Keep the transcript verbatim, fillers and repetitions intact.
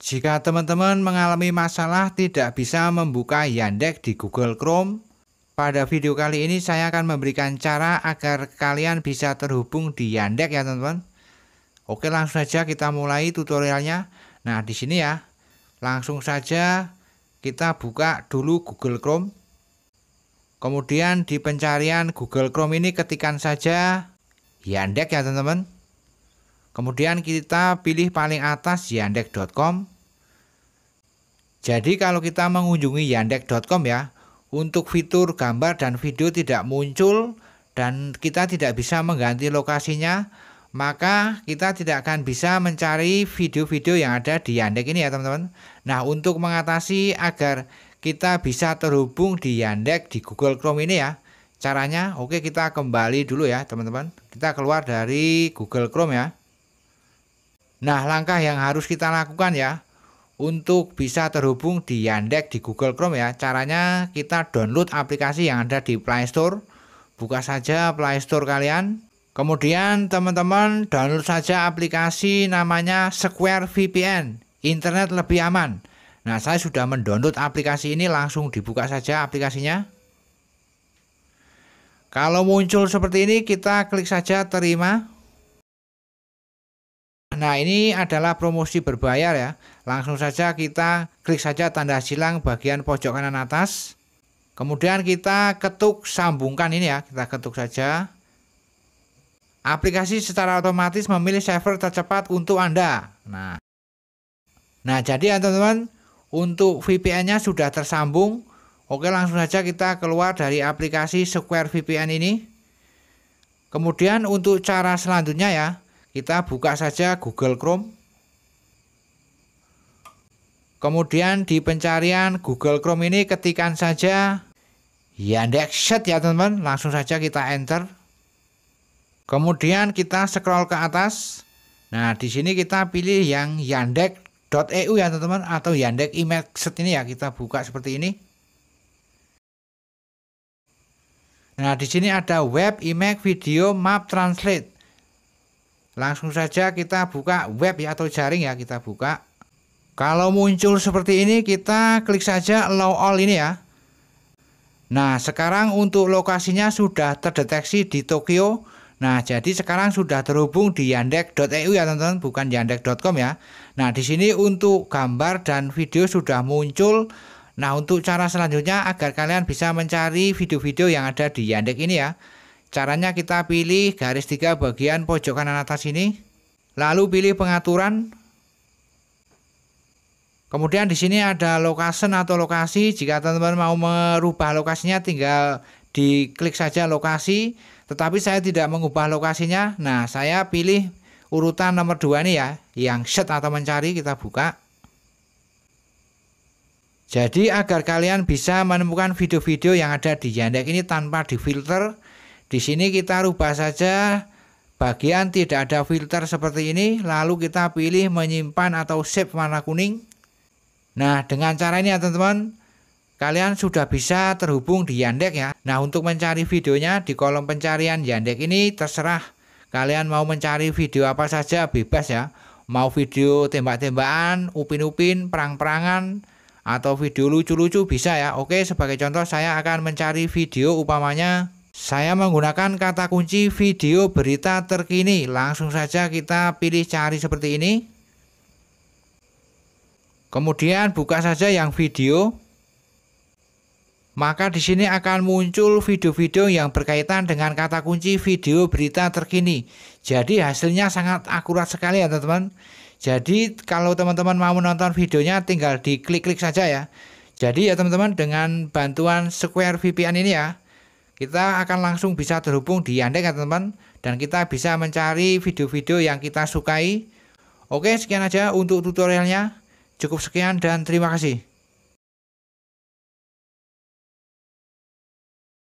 Jika teman-teman mengalami masalah tidak bisa membuka Yandex di Google Chrome, pada video kali ini saya akan memberikan cara agar kalian bisa terhubung di Yandex ya teman-teman. Oke, langsung saja kita mulai tutorialnya. Nah, di sini ya, langsung saja kita buka dulu Google Chrome. Kemudian di pencarian Google Chrome ini ketikan saja Yandex ya teman-teman. Kemudian kita pilih paling atas yandex titik com. Jadi kalau kita mengunjungi yandex titik com ya, untuk fitur gambar dan video tidak muncul dan kita tidak bisa mengganti lokasinya, maka kita tidak akan bisa mencari video-video yang ada di Yandex ini ya teman-teman. Nah, untuk mengatasi agar kita bisa terhubung di Yandex di Google Chrome ini ya, caranya oke okay, kita kembali dulu ya teman-teman. Kita keluar dari Google Chrome ya. Nah, langkah yang harus kita lakukan ya untuk bisa terhubung di Yandex di Google Chrome ya, caranya kita download aplikasi yang ada di Playstore. Buka saja Playstore kalian. Kemudian teman-teman download saja aplikasi namanya Square V P N Internet lebih aman. Nah, saya sudah mendownload aplikasi ini, langsung dibuka saja aplikasinya. Kalau muncul seperti ini kita klik saja terima. Nah, ini adalah promosi berbayar ya. Langsung saja kita klik saja tanda silang bagian pojok kanan atas. Kemudian kita ketuk sambungkan ini ya. Kita ketuk saja. Aplikasi secara otomatis memilih server tercepat untuk Anda. Nah, nah jadi ya teman-teman, untuk V P N-nya sudah tersambung. Oke, langsung saja kita keluar dari aplikasi Square V P N ini. Kemudian untuk cara selanjutnya ya, kita buka saja Google Chrome. Kemudian di pencarian Google Chrome ini ketikan saja Yandex ya teman-teman. Langsung saja kita enter. Kemudian kita scroll ke atas. Nah, di sini kita pilih yang yandex titik e u ya teman-teman, atau Yandex image set ini ya. Kita buka seperti ini. Nah, di sini ada web, image, video, map, translate. Langsung saja kita buka web ya, atau jaring ya, kita buka. Kalau muncul seperti ini kita klik saja allow all ini ya. Nah, sekarang untuk lokasinya sudah terdeteksi di Tokyo. Nah, jadi sekarang sudah terhubung di yandex titik e u ya teman-teman, bukan yandex titik com ya. Nah, di sini untuk gambar dan video sudah muncul. Nah, untuk cara selanjutnya agar kalian bisa mencari video-video yang ada di Yandex ini ya, caranya kita pilih garis tiga bagian pojok kanan atas ini, lalu pilih pengaturan. Kemudian di sini ada location atau lokasi. Jika teman-teman mau merubah lokasinya tinggal diklik saja lokasi, tetapi saya tidak mengubah lokasinya. Nah, saya pilih urutan nomor dua ini ya, yang set atau mencari, kita buka. Jadi agar kalian bisa menemukan video-video yang ada di Yandex ini tanpa difilter, di sini kita rubah saja bagian tidak ada filter seperti ini, lalu kita pilih menyimpan atau save warna kuning. Nah, dengan cara ini ya teman-teman, kalian sudah bisa terhubung di Yandex ya. Nah, untuk mencari videonya di kolom pencarian Yandex ini terserah kalian mau mencari video apa saja, bebas ya. Mau video tembak-tembakan, upin-upin, perang-perangan, atau video lucu-lucu bisa ya. Oke, sebagai contoh saya akan mencari video, upamanya saya menggunakan kata kunci video berita terkini. Langsung saja kita pilih cari seperti ini. Kemudian buka saja yang video. Maka di sini akan muncul video-video yang berkaitan dengan kata kunci video berita terkini. Jadi hasilnya sangat akurat sekali ya teman-teman. Jadi kalau teman-teman mau menonton videonya tinggal diklik-klik saja ya. Jadi ya teman-teman, dengan bantuan Square V P N ini ya, kita akan langsung bisa terhubung di Yandex ya teman-teman, dan kita bisa mencari video-video yang kita sukai. Oke, sekian aja untuk tutorialnya. Cukup sekian dan terima kasih.